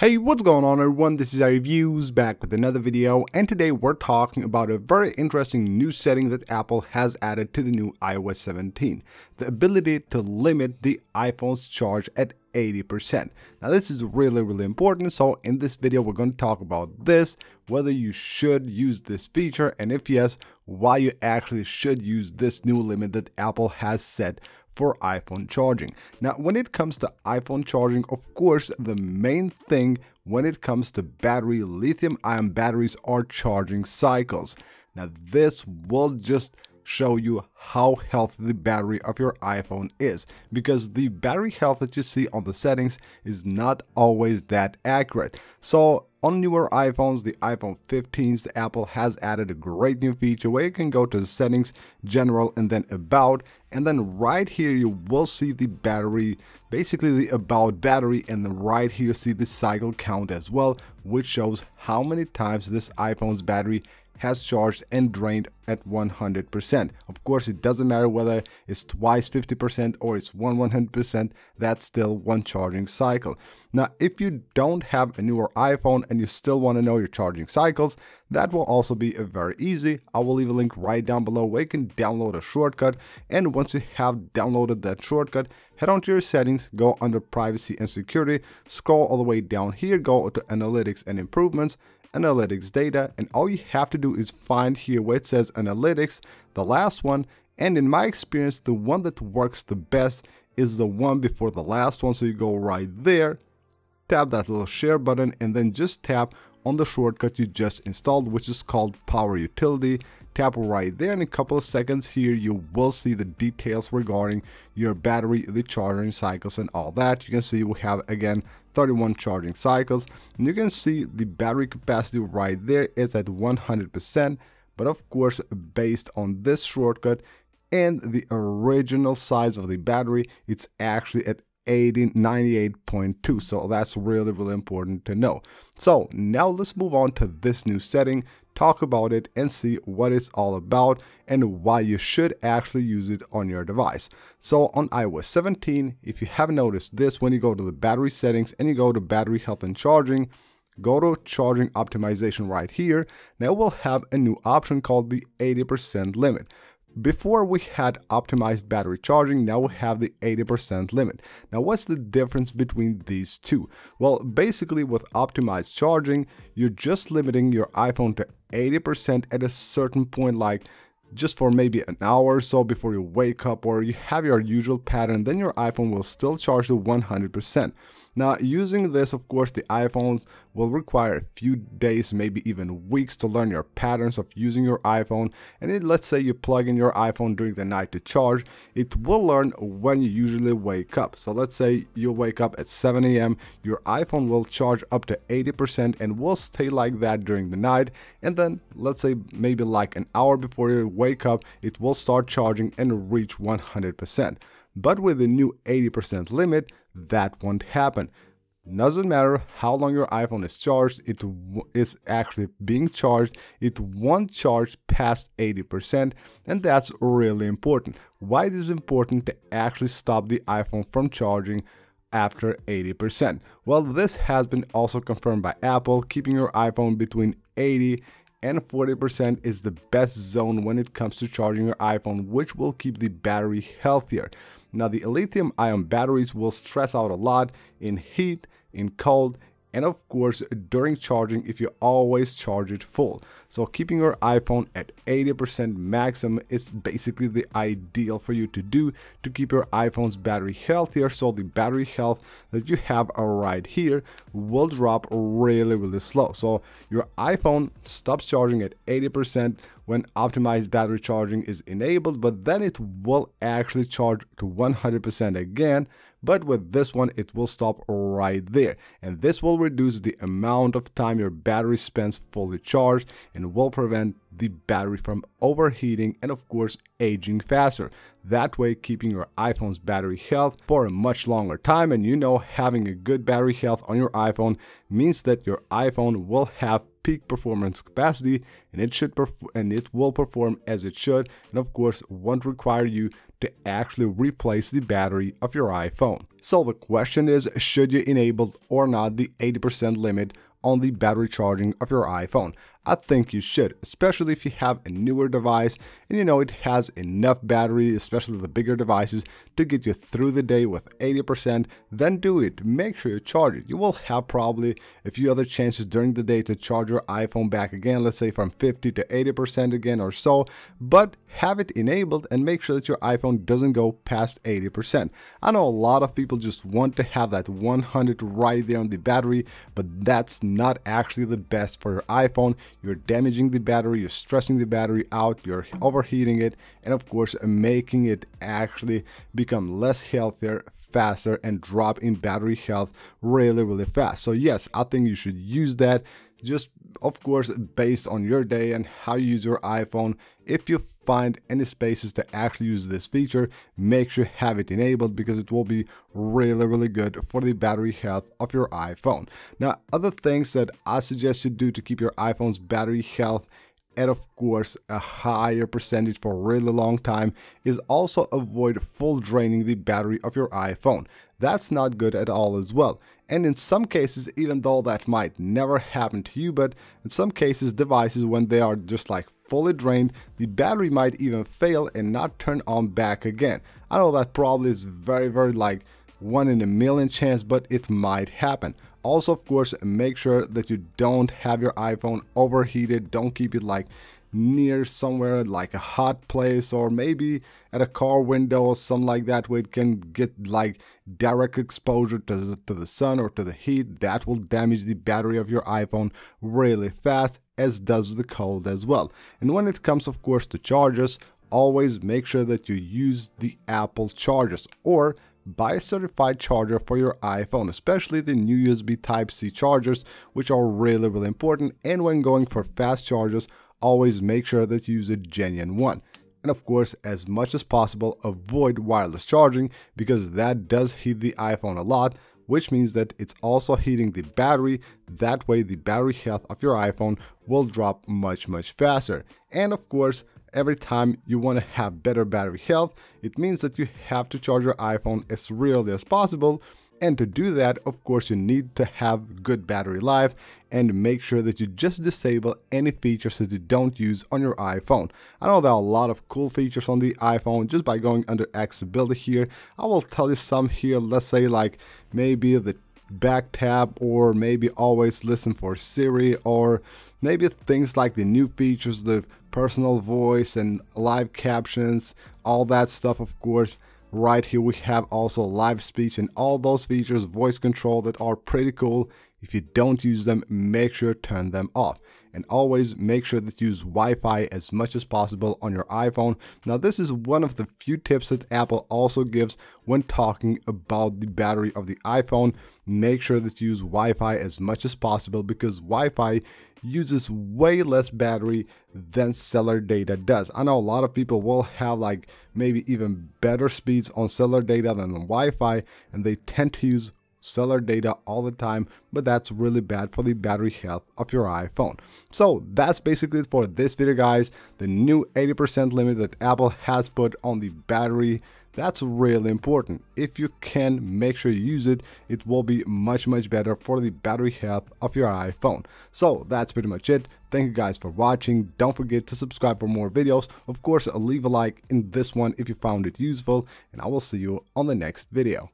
Hey, what's going on everyone, this is iReviews back with another video, and today we're talking about a very interesting new setting that Apple has added to the new iOS 17, the ability to limit the iPhone's charge at 80%. Now this is really important, so in this video we're going to talk about this, whether you should use this feature, and if yes, why you actually should use this new limit that Apple has set for iPhone charging. Now, when it comes to iPhone charging, of course, the main thing when it comes to lithium-ion batteries are charging cycles. Now, this will just show you how healthy the battery of your iPhone is, because the battery health that you see on the settings is not always that accurate. So on newer iPhones, the iPhone 15s, Apple has added a great new feature where you can go to the settings, general, and then about, and then right here you will see the battery, basically the about battery, and then right here you see the cycle count as well, which shows how many times this iPhone's battery has charged and drained at 100%. Of course, it doesn't matter whether it's twice 50% or it's 100%, that's still one charging cycle. Now, if you don't have a newer iPhone and you still want to know your charging cycles, that will also be very easy. I will leave a link right down below where you can download a shortcut, and once you have downloaded that shortcut, head on to your settings, go under privacy and security, scroll all the way down here, go to analytics and improvements, analytics data, and all you have to do is find here where it says analytics, the last one, and in my experience the one that works the best is the one before the last one. So you go right there, tap that little share button, and then just tap on the shortcut you just installed, which is called Power Utility. Tap right there. In a couple of seconds here you will see the details regarding your battery, the charging cycles, and all that. You can see we have again 31 charging cycles, and you can see the battery capacity right there is at 100%, but of course based on this shortcut and the original size of the battery, it's actually at 98.2, so that's really important to know. So now let's move on to this new setting, talk about it, and see what it's all about and why you should actually use it on your device. So on iOS 17, if you haven't noticed this, when you go to the battery settings and you go to battery health and charging, go to charging optimization right here, now we'll have a new option called the 80% limit. Before we had optimized battery charging, now we have the 80% limit. Now what's the difference between these two? Well, basically with optimized charging, you're just limiting your iPhone to 80% at a certain point, like just for maybe an hour or so before you wake up or you have your usual pattern, then your iPhone will still charge to 100%. Now using this, of course, the iPhone will require a few days, maybe even weeks, to learn your patterns of using your iPhone. And then let's say you plug in your iPhone during the night to charge, it will learn when you usually wake up. So let's say you wake up at 7 a.m., your iPhone will charge up to 80% and will stay like that during the night. And then let's say maybe like an hour before you wake up, it will start charging and reach 100%. But with the new 80% limit, that won't happen. Doesn't matter how long your iPhone is charged, it is actually being charged, it won't charge past 80%, and that's really important. Why it is important to actually stop the iPhone from charging after 80%? Well, this has been also confirmed by Apple. Keeping your iPhone between 80% and 40% is the best zone when it comes to charging your iPhone, which will keep the battery healthier. Now, the lithium-ion batteries will stress out a lot in heat, in cold, and of course during charging if you always charge it full. So keeping your iPhone at 80% maximum is basically the ideal for you to do to keep your iPhone's battery healthier, so the battery health that you have right here will drop really slow. So your iPhone stops charging at 80% when optimized battery charging is enabled, but then it will actually charge to 100% again, but with this one it will stop right there, and this will reduce the amount of time your battery spends fully charged and will prevent the battery from overheating and of course aging faster. That way, keeping your iPhone's battery health for a much longer time, and you know, having a good battery health on your iPhone means that your iPhone will have peak performance capacity, and it will perform as it should, and of course won't require you to actually replace the battery of your iPhone. So the question is, should you enable or not the 80% limit on the battery charging of your iPhone? I think you should, especially if you have a newer device and you know it has enough battery, especially the bigger devices, to get you through the day with 80%, then do it. Make sure you charge it. You will have probably a few other chances during the day to charge your iPhone back again, let's say from 50 to 80% again or so, but have it enabled and make sure that your iPhone doesn't go past 80%. I know a lot of people just want to have that 100 right there on the battery, but that's not actually the best for your iPhone. You're damaging the battery, you're stressing the battery out, you're overheating it, and of course making it actually become less healthier, faster, and drop in battery health really, really fast. So yes, I think you should use that, just of course based on your day and how you use your iPhone. If you find any spaces to actually use this feature, make sure you have it enabled because it will be really, really good for the battery health of your iPhone. Now, other things that I suggest you do to keep your iPhone's battery health and of course a higher percentage for a really long time is also avoid full draining the battery of your iPhone. That's not good at all as well. And in some cases, even though that might never happen to you, but in some cases devices, when they are just like fully drained, the battery might even fail and not turn on back again. I know that probably is very, very like 1 in a million chance, but it might happen. Also, of course, make sure that you don't have your iPhone overheated. Don't keep it like near somewhere like a hot place or maybe at a car window or something like that where it can get like direct exposure to the sun or to the heat. That will damage the battery of your iPhone really fast, as does the cold as well. And when it comes, of course, to chargers, always make sure that you use the Apple chargers or buy a certified charger for your iPhone, especially the new USB Type-C chargers, which are really, really important. And when going for fast chargers, always make sure that you use a genuine one. And of course, as much as possible, avoid wireless charging because that does heat the iPhone a lot, which means that it's also heating the battery. That way, the battery health of your iPhone will drop much, much faster. And of course, every time you want to have better battery health, it means that you have to charge your iPhone as rarely as possible. And to do that, of course, you need to have good battery life and make sure that you just disable any features that you don't use on your iPhone. I know there are a lot of cool features on the iPhone just by going under accessibility here. I will tell you some here, let's say like maybe the back tab or maybe always listen for Siri or maybe things like the new features, the personal voice and live captions, all that stuff, of course. Right here we have also live speech and all those features, voice control, that are pretty cool. If you don't use them, make sure to turn them off. And always make sure that you use Wi-Fi as much as possible on your iPhone. Now, this is one of the few tips that Apple also gives when talking about the battery of the iPhone. Make sure that you use Wi-Fi as much as possible because Wi-Fi uses way less battery than cellular data does. I know a lot of people will have like maybe even better speeds on cellular data than on Wi-Fi, and they tend to use cellular data all the time, but that's really bad for the battery health of your iPhone. So that's basically it for this video, guys. The new 80% limit that Apple has put on the battery, that's really important. If you can, make sure you use it. It will be much, much better for the battery health of your iPhone. So that's pretty much it. Thank you guys for watching. Don't forget to subscribe for more videos. Of course, leave a like in this one if you found it useful, and I will see you on the next video.